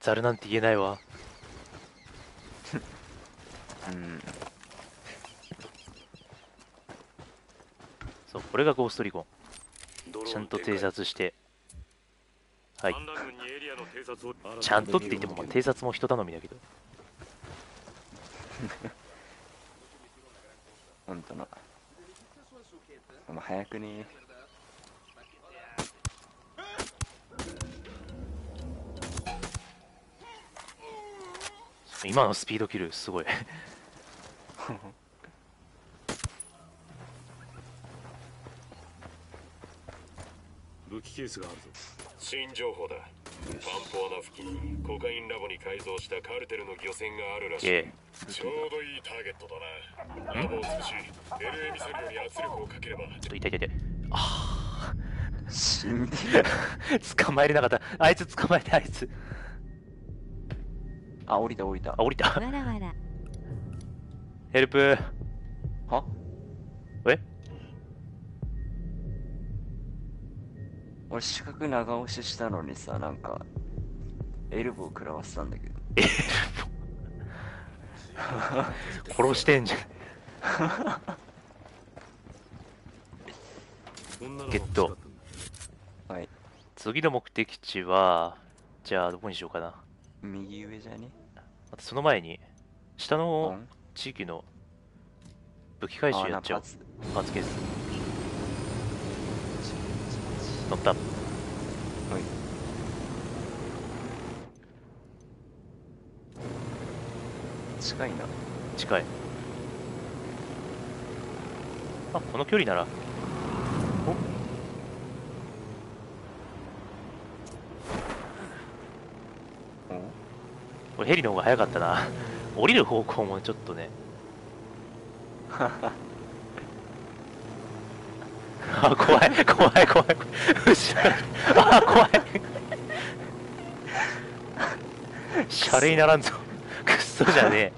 ザルなんて言えないわ。うん。そう、これがゴーストリコン。ちゃんと偵察して。はい。ちゃんとって言っても、まあ、偵察も人頼みだけど。本当な。お前早くね。今のスピードキルすごい。武器ケースがあるぞ。新情報だ。パンポアナ付近、コカインラボに改造したカルテルの漁船があるらしい。ちょうどいいターゲットだな。ラボを潰し、LA ミサイルに圧力をかければ。ちょっと痛い痛い。ああ、死んでる。捕まえれなかった。あいつ捕まえて、あいつ。あ、降りた降りた。あ、降りた。わらわら。ヘルプ。は？え？俺四角長押ししたのにさ、なんかエルボー食らわせたんだけど。エルボー殺してんじゃん。ゲット。はい。次の目的地は、じゃあどこにしようかな。右上じゃね？またその前に下の地域の武器回収やっちゃおう。パーツケース乗った。はい。近いな。近い。あ、この距離なら。お、ヘリの方が早かったな。降りる方向もちょっとね。あ、怖い怖い怖い。あ、怖い。シャレにならんぞ。クッソじゃねえ。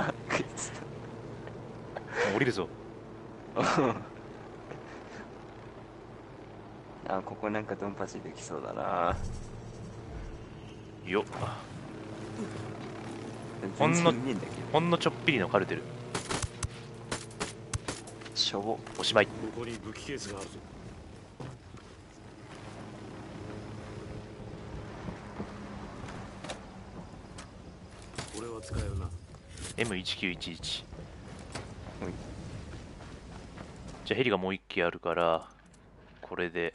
降りるぞ。あ、ここなんかドンパチできそうだな。よっ。ほんのちょっぴりのカルテル。しょぼ。おしまい。ここに武器ケースがあるぞ。これは使えるな。M1911。じゃあヘリがもう1機あるからこれで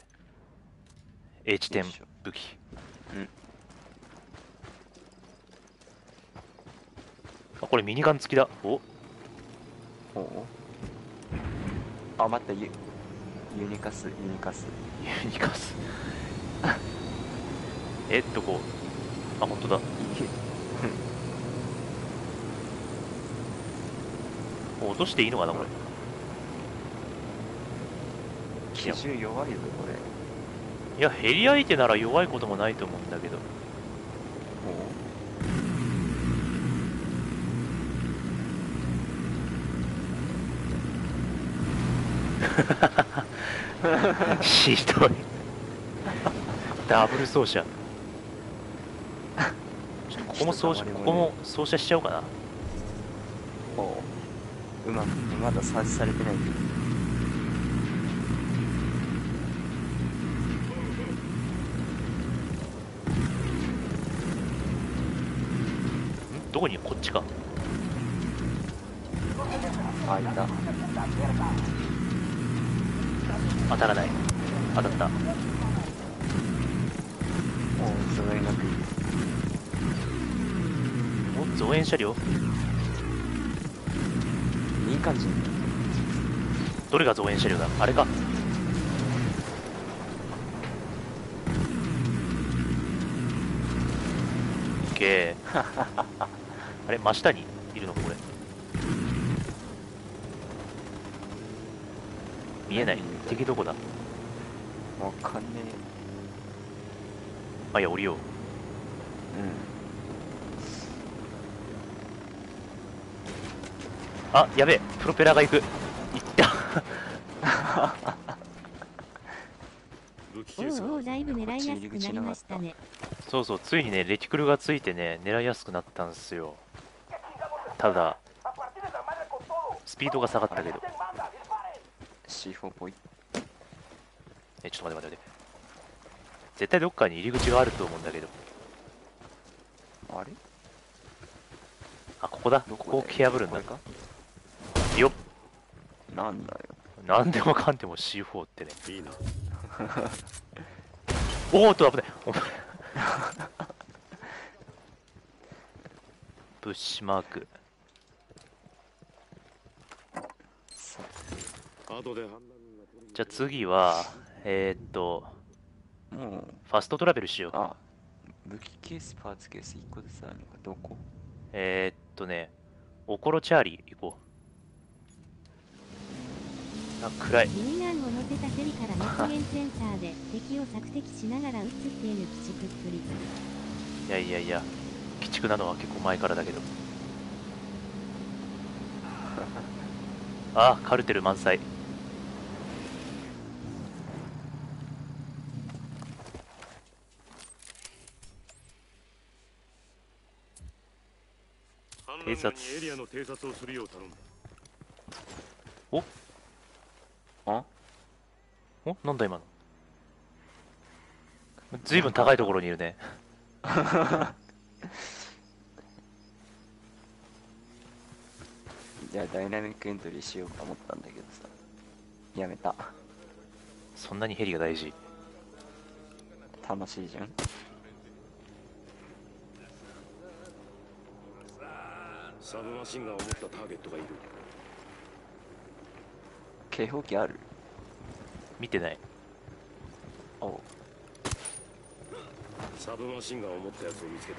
A 地点武器。うん。あ、これミニガン付きだ。おおお。あ、待った、ユニカス。こう。あ、本当だ。落としていいのかな、これ。機銃弱いぞ、これ。いや、ヘリ相手なら弱いこともないと思うんだけど。ひどい。ダブル走者。ちょっとここも走者しちゃおうかな。おお、うまくまだ察知されてないけど。どこに、こっちか。あ、いた。当たらない。当たった。もう増援が来る。お、増援車両いい感じ。どれが増援車両だ。あれか。オッケー。あれ、真下にいるのか、これ。見えない。敵どこだ。わかんねえ。あ、いや、降りよう。うん。あ、やべえ、プロペラが行く。いった。おうおう、だいぶ狙いやすくなりましたね。そうそう、ついにねレティクルがついてね狙いやすくなったんですよ。ただスピードが下がったけど C4 っぽい。え、ちょっと待って待って待って、絶対どっかに入り口があると思うんだけど、あれ、あ、ここだ、ここを蹴破るんだかよっ、なんだよ、なんでもかんでも C4 ってね、いいなおーっと危ないプッシュマーク。じゃあ次はファストトラベルしよう。あ、武器ケース、パーツケース1個ずつあるのか。どこ？ね、おころチャーリー行こう。あ、暗い。ミニガンを乗せたヘリから熱源センサーで敵を索敵しながら撃つっていう鬼畜っぷり。いやいやいや、鬼畜なのは結構前からだけど。あ、カルテル満載。偵察。お？あ？お？なんだ今の。ずいぶん高いところにいるね。じゃあダイナミックエントリーしようと思ったんだけどさ、やめた。そんなにヘリが大事？楽しいじゃん。サブマシンガンを持ったターゲットがいる。警報器ある？見てない。おう、サブマシンガンを持ったやつを見つけた。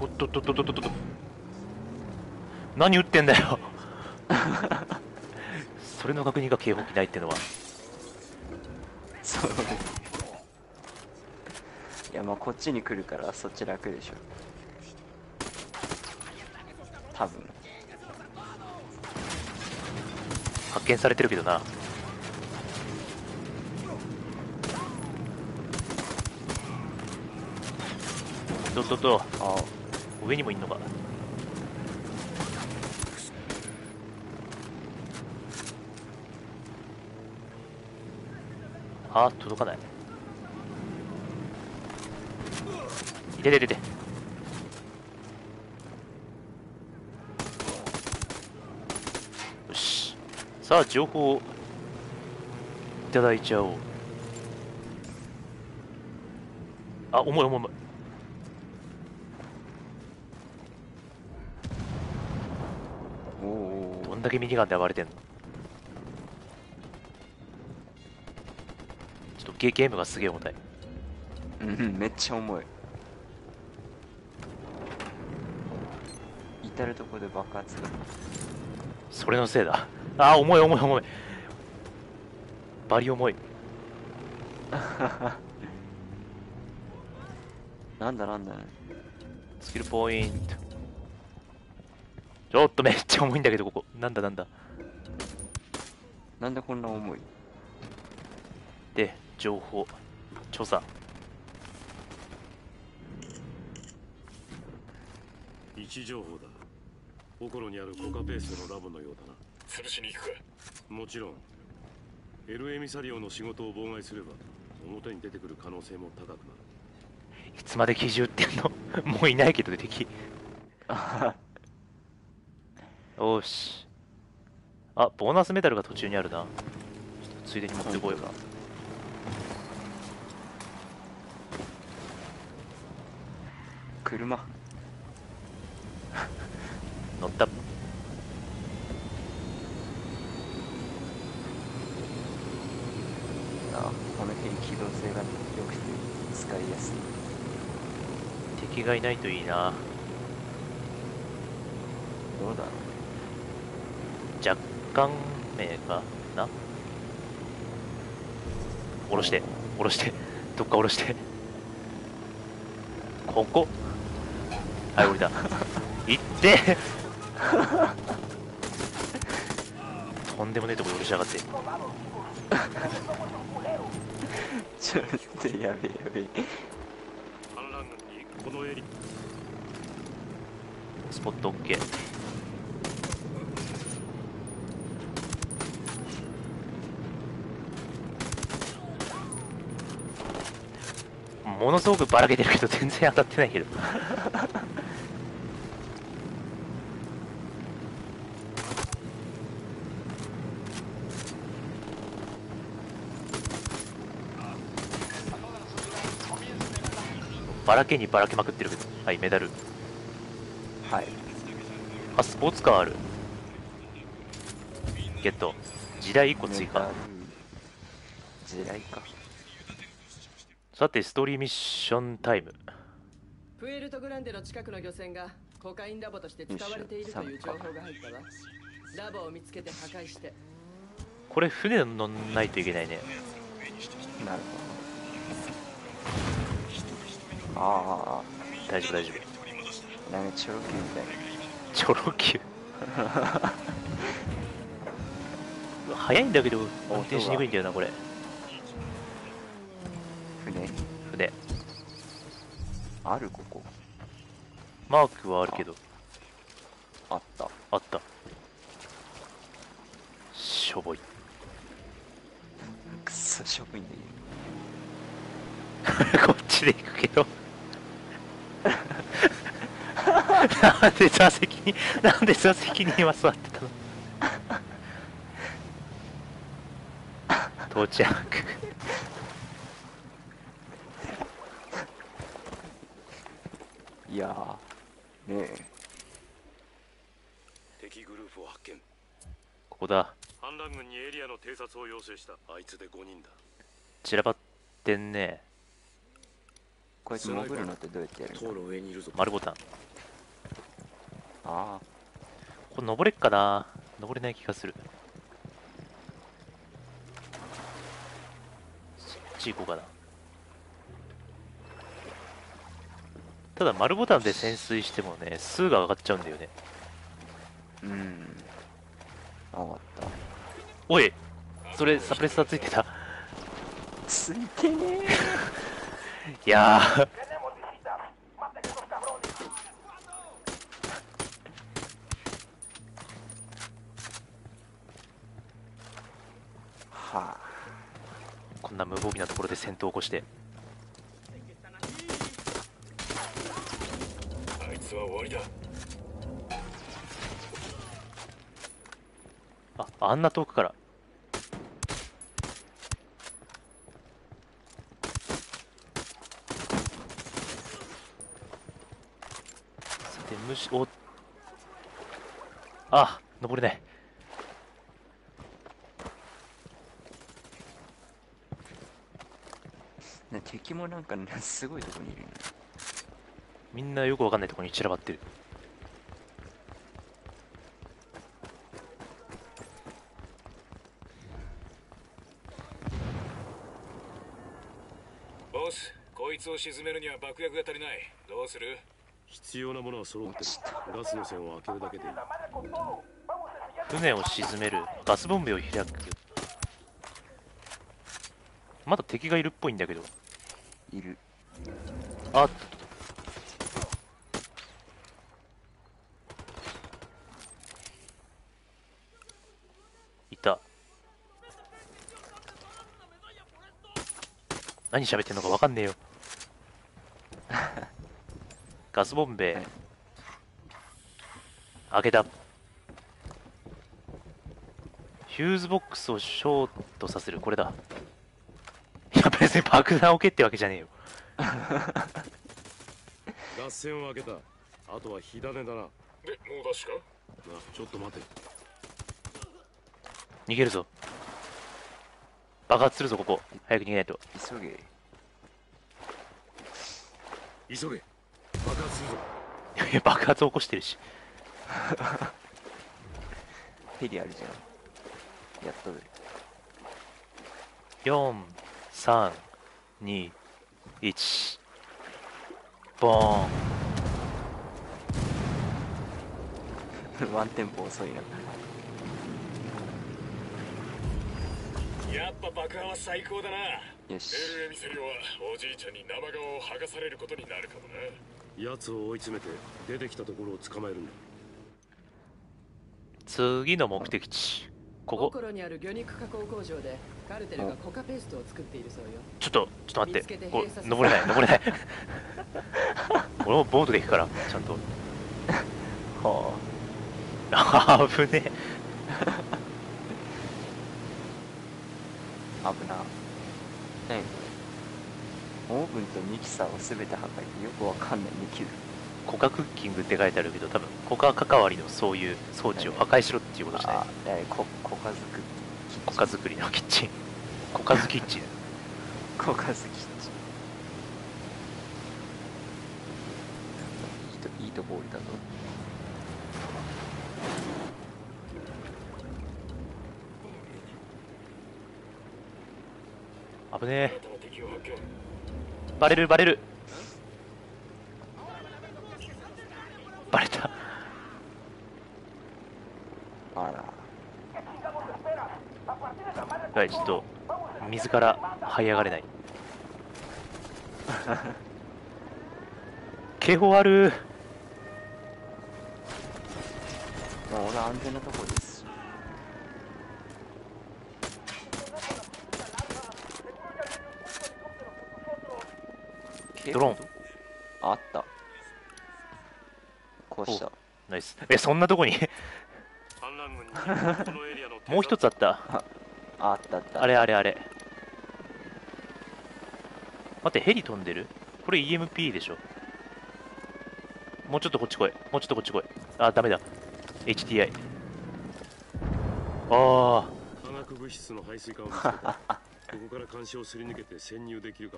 おっとっとっとっとっとっと、何撃ってんだよそれの確認が警報器ないってのはいや、まあこっちに来るからそっち楽でしょ多分。発見されてるけどな。どっとっと、ああ、上にもいんのか。あ、届かない。いてててて。よし。さあ、情報をいただいちゃおう。あ、重い重い重い。おお。どんだけミニガンで暴れてんの？ゲームがすげえ重たい。うん、めっちゃ重い。至るとこで爆発が。それのせいだ。あー、重い重い重い、バリ重いなんだなんだ、スキルポイント。ちょっとめっちゃ重いんだけど、ここなんだなんだなんだ、こんな重い。で、情報調査。位置情報だ。オコロにあるコカベースのラボのようだな。潰しに行くか。もちろん。エル・エミサリオの仕事を妨害すれば表に出てくる可能性も高くなる。いつまで奇獣ってんのもういないけど敵よし。あ、ボーナスメダルが途中にあるな。ついでに持ってこようか。車乗った。あ、この辺機動性が良くて使いやすい。敵がいないといいな。どうだろう、若干目かな。下ろして下ろして、どっか下ろして、ここ。はい、降りた。行ってとんでもねえとこ寄りしやがってちょっとやべえやべえスポット OK。 ものすごくばらけてるけど全然当たってないけどばらけにばらけまくってるけど、はい、メダル、はい、あ、スポーツカーある、ゲット、地雷1個追加、地雷か。さて、ストーリーミッションタイム。プエルトグランデの近くの漁船がコカインラボとして使われているという情報が入ったわ。ラボを見つけて破壊して。これ船に乗んないといけないね。なるほど。ああ、大丈夫大丈夫。なんかチョロ Q みたいな。チョロ Q 速いんだけど運転しにくいんだよなこれ。船ある、ここマークはあるけど。あったしょぼいくそしょぼいんだよこっちで行くけどなんで座席に今座ってたの到着いやーねえ、敵グループを発見。ここだ。反乱軍にエリアの偵察を要請した。あいつで5人だ。散らばってんねえ。こいつ潜るのってどうやってやるの？丸ボタン。ああ。これ登れっかな？登れない気がする。そっち行こうかな。ただ丸ボタンで潜水してもね、数が上がっちゃうんだよね。上がった。おい！それサプレッサーついてた？ついてねえ。いやーはあ、こんな無防備なところで戦闘を起こして、あいつは終わりだ。あんな遠くからお、あ、登れない。敵もなんかすごいとこにいるね。みんなよくわかんないとこに散らばってる。ボス、こいつを沈めるには爆薬が足りない。どうする？必要なものは揃ってる。ガスの栓を開けるだけでいい。船を沈める。ガスボンベを開く。まだ敵がいるっぽいんだけど。いる。あっと。いた。何喋ってんのかわかんねえよ。ガスボンベ、はい、開けた。ヒューズボックスをショートさせる。これだ。いや別に爆弾を蹴ってわけじゃねえよ脱線を開けた。あとは火種だな。で、もう出しかな。ちょっと待て。逃げるぞ。爆発するぞ。ここ早く逃げないと。急げ急げ。いや爆発起こしてるしヘリあるじゃん。やっとる。4321ボーンワンテンポ遅いなやっぱ爆破は最高だな。よし。エルエミセリオはおじいちゃんに生顔を剥がされることになるかもな。やつを追い詰めて出てきたところを捕まえるんだ。次の目的地、ここ。心にある魚肉加工工場でカルテルがコカペーストを作っているそうよ。ちょっと待って。こう登れない。俺もボートで行くからちゃんと。はあ。危ねえ。危な。何これ。オーブンとミキサーをすべて破壊。よくわかんないミキサー。コカクッキングって書いてあるけど、多分コカ関わりのそういう装置を破壊しろっていうことじゃない。コカ作りのキッチン。コカズキッチン。コカズキッチン。いいとこ降りたぞ。危ねえ。バレる。バレた。あら。はい、ちょっと水から這い上がれない。警報ある。まあ、俺は安全なところです。ドローン。あった。壊した。ナイス。え、そんなとこにもう一つあった。あった。あれ。待って、ヘリ飛んでる。これ EMP でしょ。もうちょっとこっち来い。あ、ダメだ。HDI。ああ。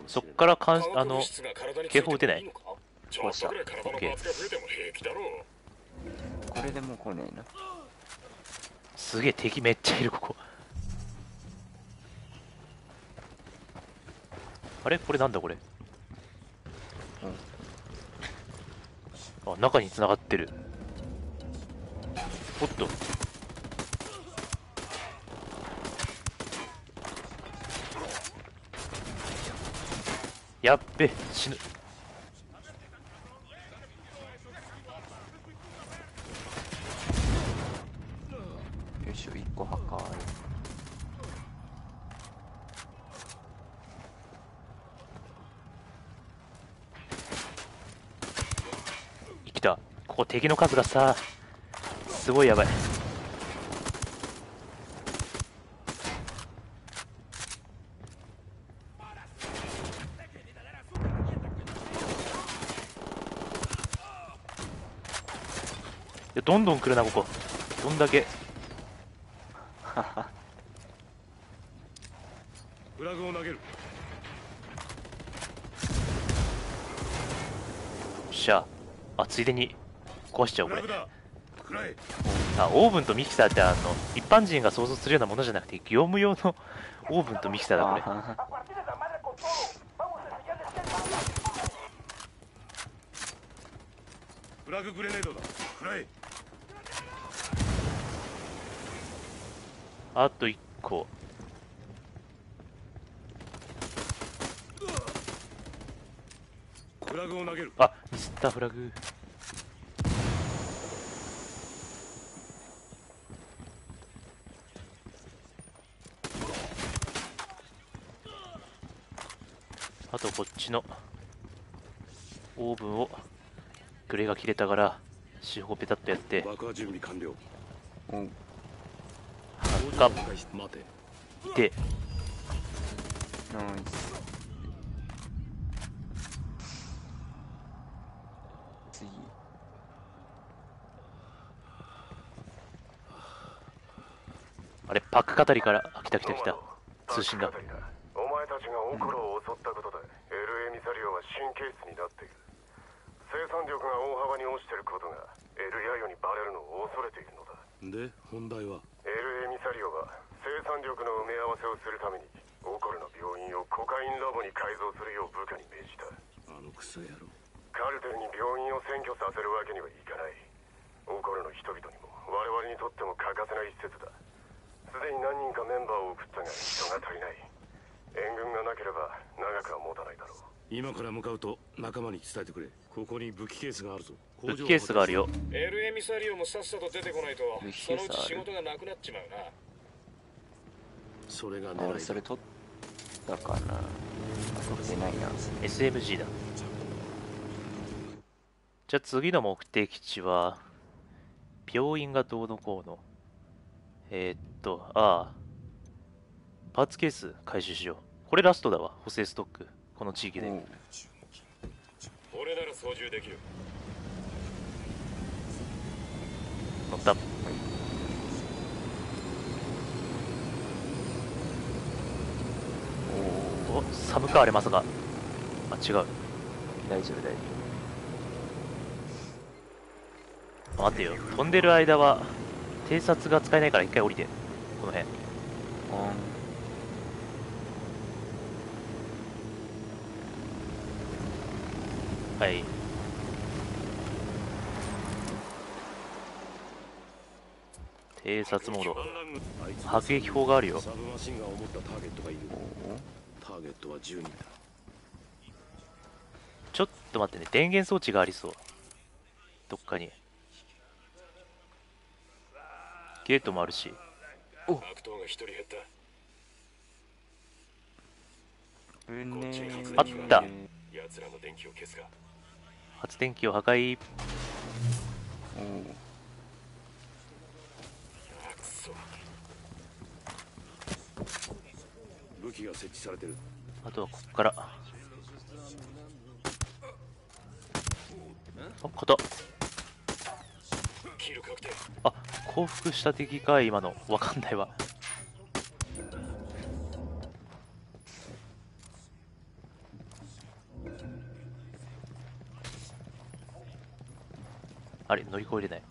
そっから警報打てない。壊した。これでもう来ねえな。すげえ敵めっちゃいるここ。あれ、これなんだこれ。あ、中に繋がってる。おっと。やっべ、死ぬ。ここ敵の数がさ、すごいやばい。どんどん来るなここ。どんだけ。フラグを投げる。よっしゃ。あ、ついでに。壊しちゃうこれ。あ、オーブンとミキサーって一般人が想像するようなものじゃなくて業務用のオーブンとミキサーだこれ。フラググレネードだ。あと1個。フラグを投げる。あ、ミスったフラグ。あとこっちのオーブンをグレが切れたから四方ペタッとやって。爆破準備完了。発火でナイス。次あれ、パック語りから。あ、来た通信が。お前たちがオクロを襲ったことで、エル・エミサリオは神経質になっている。生産力が大幅に落ちていることがエル・ヤヨにバレるのを恐れているのだ。で、本題はエル・エミサリオは生産力の埋め合わせをするためにオクロの病院をコカインラボに改造するよう部下に命じた。あのクソ野郎。カルテルに病院を占拠させるわけにはいかない。オクロの人々にも我々にとっても欠かせない施設だ。すでに何人かメンバーを送ったが人が足りない。援軍がなければ長くは持たないだろう。今から向かうと仲間に伝えてくれ。ここに武器ケースがあるぞ。武器ケースがあるよ。エルエミサリオもさっさと出てこないとそのうち仕事がなくなっちまうな。それが狙いだ。俺それ取ったかな。遊べないな。SMG だ。じゃあ次の目的地は病院がどうのこうの。ああ、パーツケース回収しよう。これラストだわ、補正ストック。この地域で。俺なら操縦できる。乗った。おお、サブカーあれまさか。あ、違う。大丈夫、大丈夫。待てよ、飛んでる間は偵察が使えないから一回降りて、この辺。はい。偵察モード。迫撃砲があるよ。ちょっと待ってね、電源装置がありそう。どっかに。ゲートもあるし。おっ、あった。発電機を破壊。あとはここから。あっ、固っ。あ、降伏した敵か今の。わかんないわ。あれ、乗り越えれない。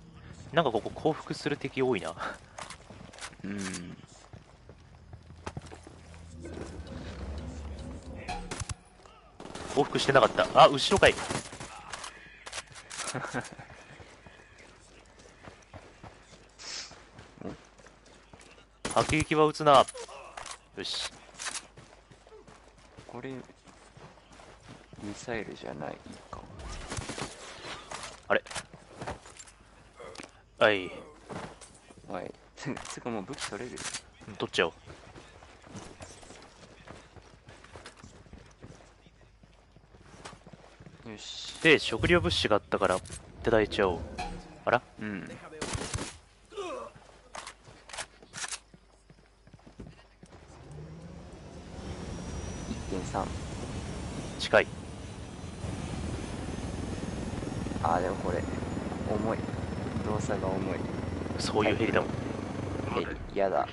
なんかここ降伏する敵多いな。降伏してなかった。あ、後ろかい。迫撃は撃つな。よし、これミサイルじゃないか。あれ、はいはいつかもう武器取れる。取っちゃおう。よし、で食料物資があったからいただいちゃおう。あら、うん、1.3 近い。あー、でもこれ重い。動作が重い。そういうヘリだもん。ヘリやだ。